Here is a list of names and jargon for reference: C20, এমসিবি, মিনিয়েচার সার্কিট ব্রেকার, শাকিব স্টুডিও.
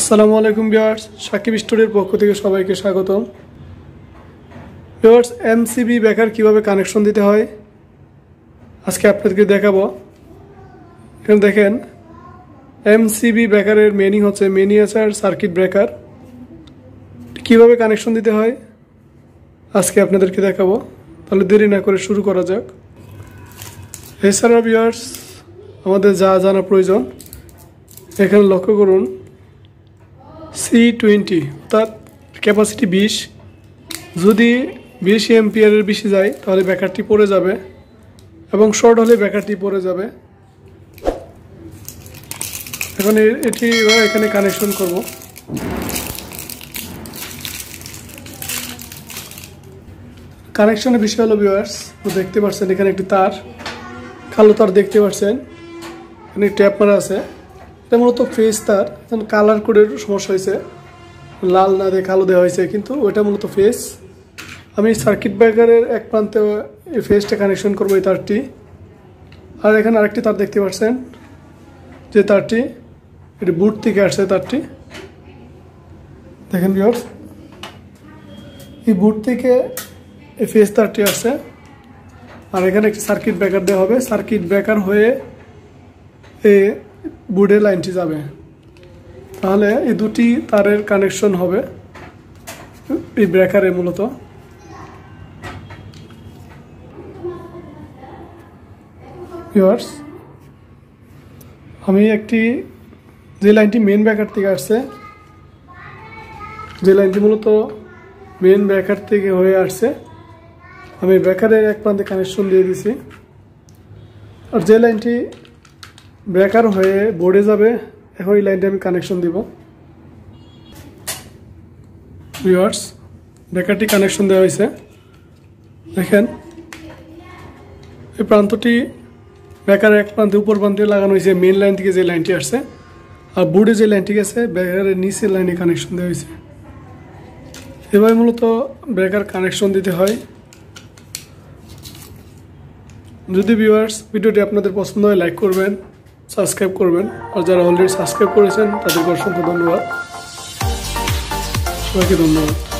আসসালামু আলাইকুম ভিউয়ার্স, শাকিব স্টুডিওর পক্ষ থেকে সবাইকে স্বাগতম। ভিউয়ার্স, এমসিবি ব্যাকার কিভাবে কানেকশন দিতে হয় আজকে আপনাদেরকে দেখাবো। এখন দেখেন, এমসিবি ব্যাকারের মেনি হচ্ছে মিনিয়েচার সার্কিট ব্রেকার। কিভাবে কানেকশন দিতে হয় আজকে আপনাদেরকে দেখাবো, তাহলে দেরি না করে শুরু করা যাক। এছাড়া ভিউয়ার্স আমাদের যা জানা প্রয়োজন, এখানে লক্ষ্য করুন C20 অর্থাৎ ক্যাপাসিটি 20, যদি 20 এম্পিয়ারের বেশি যায় তাহলে ব্যাকারটি পড়ে যাবে এবং শর্ট হলে ব্যাকারটি পড়ে যাবে। এখন এটি এখানে কানেকশন করব। কানেকশনের বিষয় হলো ভিউয়ার্স, তো দেখতে পাচ্ছেন এখানে একটি তার, কালো তার দেখতে পাচ্ছেন, এখানে ট্যাপ মারা আছে, এটা মূলত ফেস তার। এখন কালার কোডের সমস্যা হয়েছে, লাল না দিয়ে কালো দেওয়া হয়েছে, কিন্তু ওটা মূলত ফেস। আমি সার্কিট ব্রেকারের এক প্রান্তে এই ফেসটা কানেকশন করব, এই তারটি। আর এখানে আরেকটি তার দেখতে পাচ্ছেন, যে তারটি এটি বুট থেকে আসছে, তারটি দেখেন ভিউয়ার্স, এই বুট থেকে এই ফেস তারটি আসছে। আর এখানে একটি সার্কিট ব্রেকার দেওয়া হবে, সার্কিট ব্রেকার হয়ে এ বুডের লাইনটি যাবে, তাহলে এই দুটি তারের কানেকশন হবে এই ব্রেকারে। মূলত ভিউয়ার্স আমি একটি, যে লাইনটি মেন ব্রেকার থেকে আসছে, যে লাইনটি মূলত মেন ব্রেকার থেকে হয়ে আসছে, আমি ব্রেকারের এক প্রান্তে কানেকশন দিয়ে দিছি। আর যে লাইনটি ব্রেকার হয়ে বোর্ডে যাবে, এখন এই লাইনটা আমি কানেকশন দিব। ভিউয়ার্স ব্রেকারটি কানেকশন দেওয়া হয়েছে, দেখেন এই প্রান্তটি ব্রেকারের এক প্রান্তে উপর প্রান্তে লাগানো হয়েছে, মেন লাইন থেকে যে লাইনটি আসছে। আর বোর্ডে যে লাইনটি গেছে, ব্রেকারের নিচের লাইনে কানেকশন দেওয়া হয়েছে। এভাবে মূলত ব্রেকার কানেকশন দিতে হয়। যদি ভিউয়ার্স ভিডিওটি আপনাদের পছন্দ হয় লাইক করবেন, সাবস্ক্রাইব করবেন, আর যারা অলরেডি সাবস্ক্রাইব করেছেন তাদেরকে অসংখ্য ধন্যবাদ, সবাইকে ধন্যবাদ।